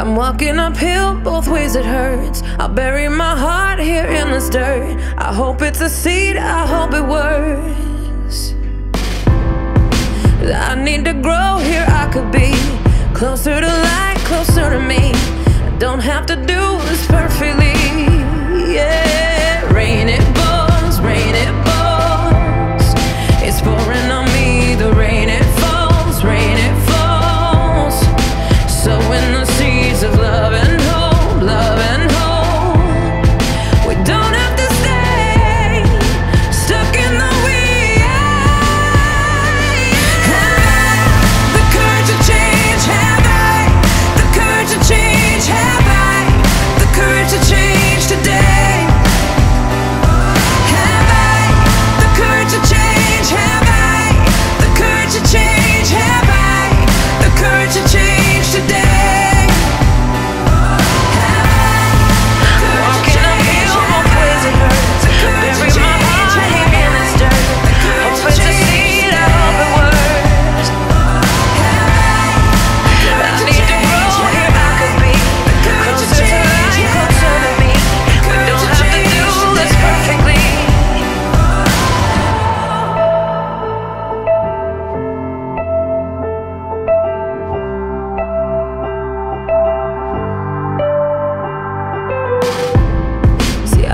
I'm walking uphill, both ways it hurts. I'll bury my heart here in this dirt. I hope it's a seed, I hope it works. I need to grow, here I could be closer to light, closer to me. I don't have to do this perfectly, yeah. Rain it falls, it's pouring on me. The rain it falls, sowing the seeds of love and hope, love and hope.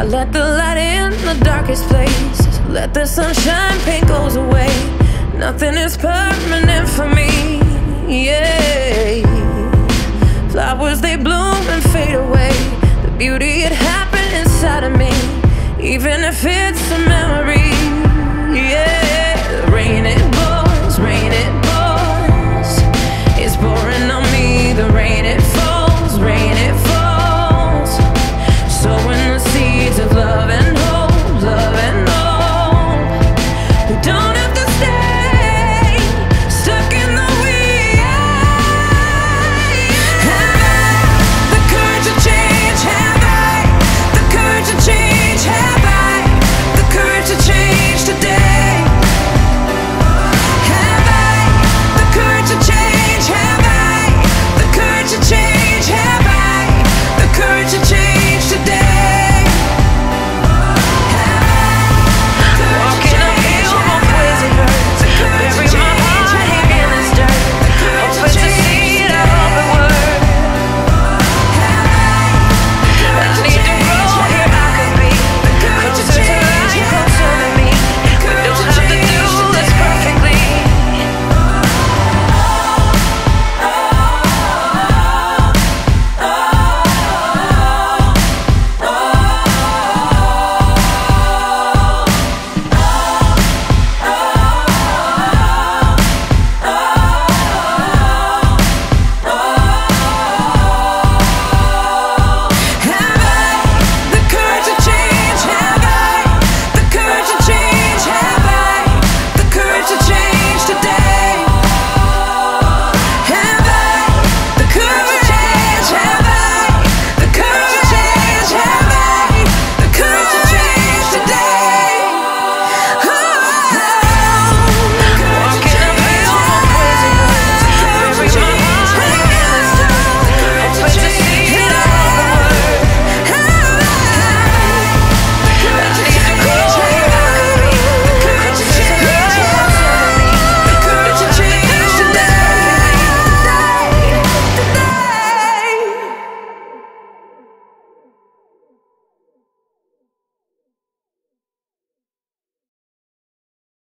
Let the light in the darkest places. Let the sunshine paint goes away. Nothing is permanent for me, yeah. Flowers, they bloom and fade away. The beauty, it happened inside of me. Even if it's a memory.